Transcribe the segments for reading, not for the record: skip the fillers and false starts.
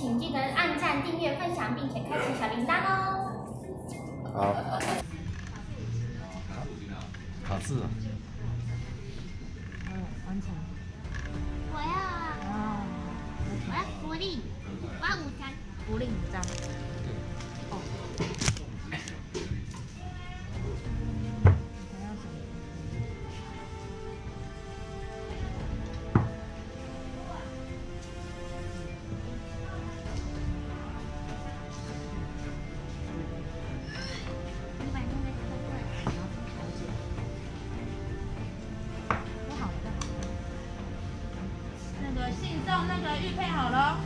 请记得按赞、订阅、分享，并且开启小铃铛哦。好。好字啊。完成。我要福利，我要五张。福利五张。哦。 信送那个玉佩好了。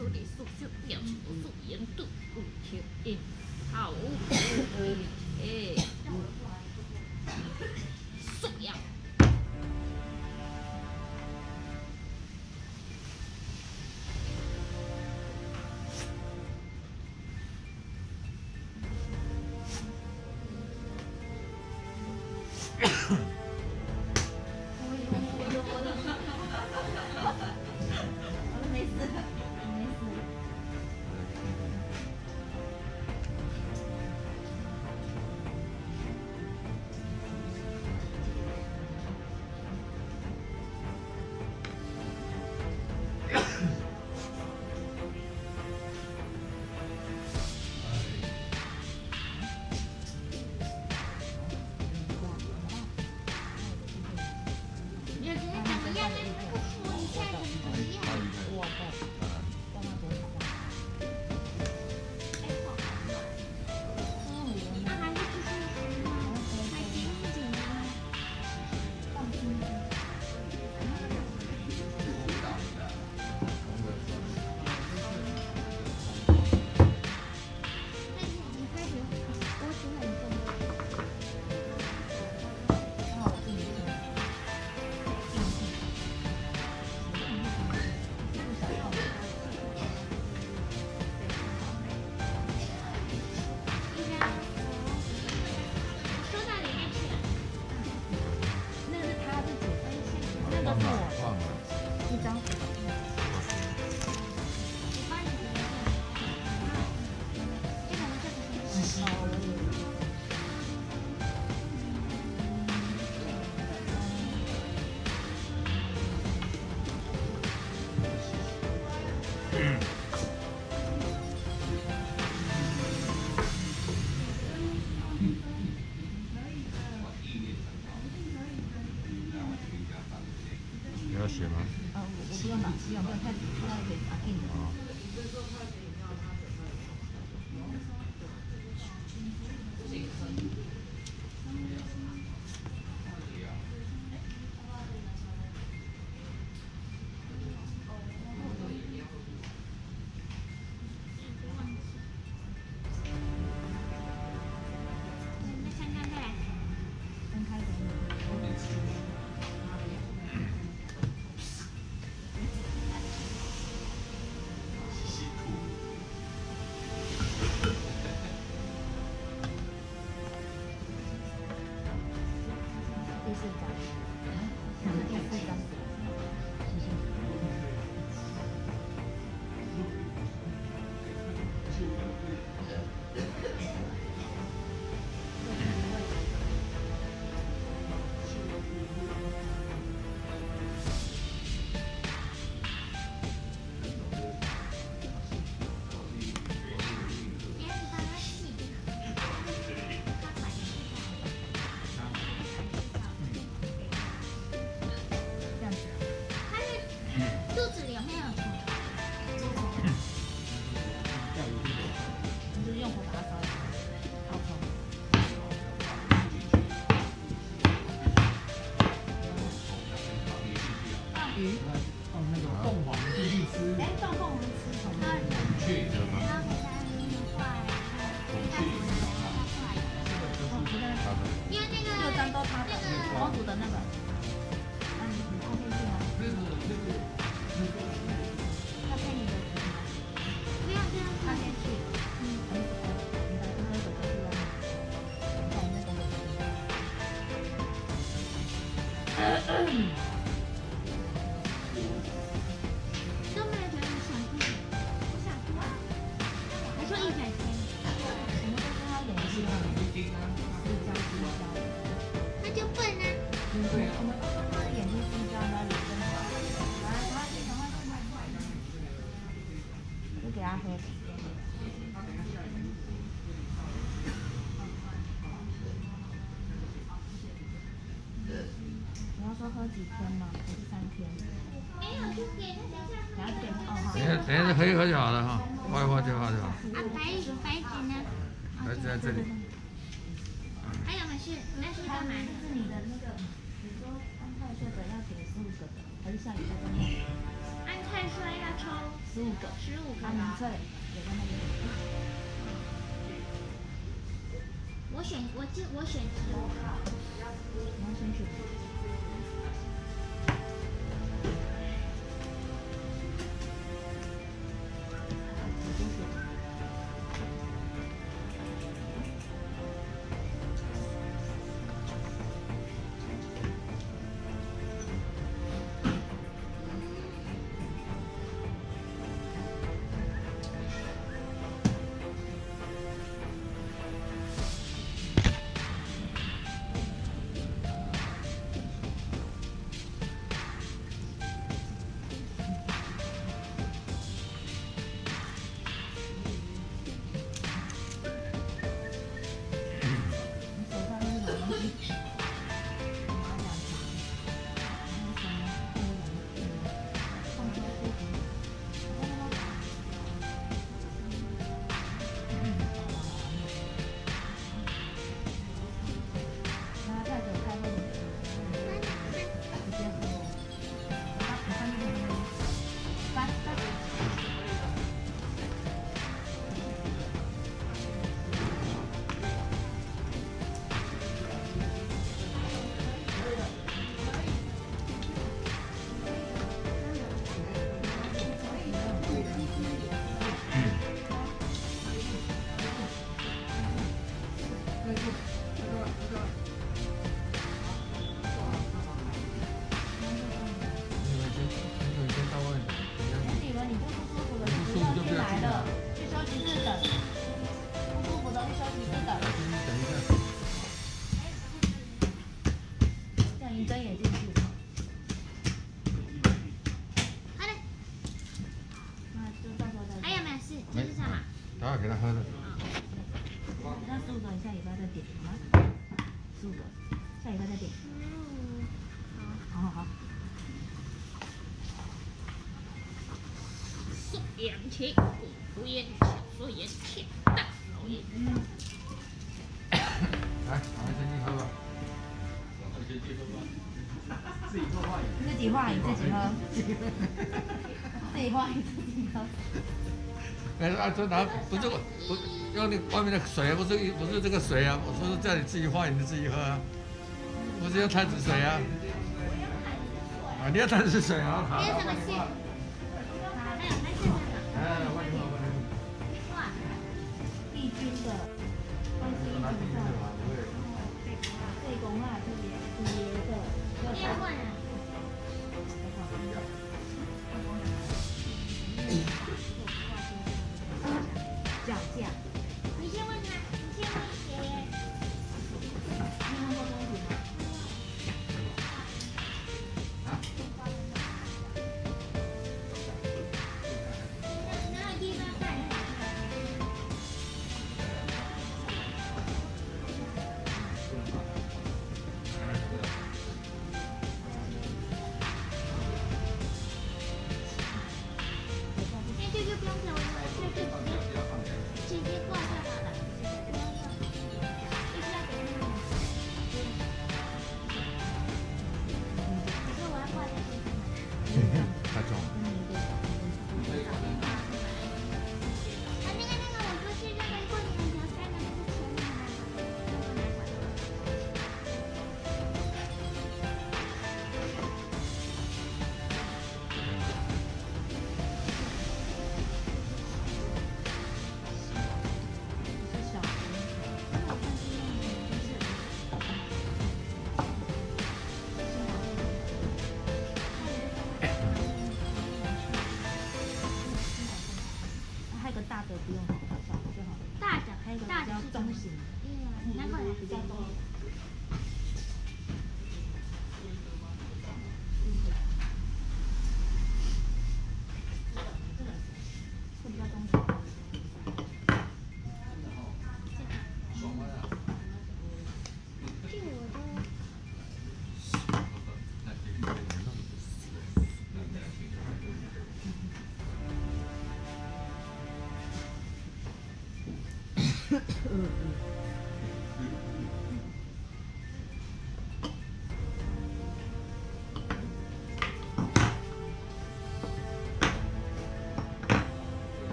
说的速效药我素颜度五天一好哎，速药。 可以喝就好了哈，喝一喝就好了。啊，白纸呢？白纸在这里。还有那是干嘛？是你的那个，你说安泰说的要给15个，还是下礼拜？安泰说要抽。15个，15个啊！对，有在那边。我选15号，我选15号。 两千五，盐小说盐欠大老爷。来，拿来蒸鸡喝吧。拿蒸鸡喝吧。自己画画也。自己画也自己喝。自己画也自己喝。哎，阿春拿不是我，不要那外面的水，不是这个水啊！我说是叫你自己画，你自己喝啊，不是要摊子水啊。啊，你要摊子水啊。没有什么事。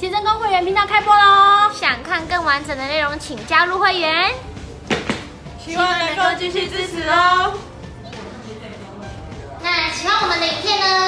奇珍宫会员频道开播喽！想看更完整的内容，请加入会员。希望能够继续支持哦。那喜欢我们的影片呢？